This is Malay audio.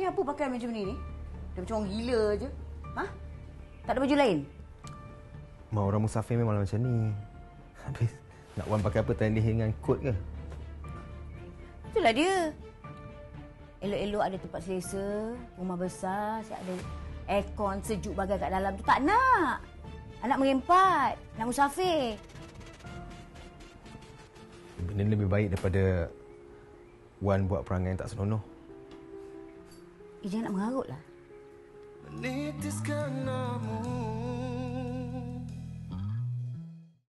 Ni apa pakai macam ni ni? Dia macam orang gila je. Ha? Tak ada baju lain? Mak, orang musafir memang macam ni. Habis nak Wan pakai apa? Tanding dengan kot ke? Itulah dia. Elok-elok ada tempat selesa, rumah besar, ada aircon sejuk bagai kat dalam tu. Tak nak. Anak merempat, nak musafir. Benda lebih baik daripada Wan buat perangai yang tak senonoh. Jangan nak mengarut lah. Menitiskan namun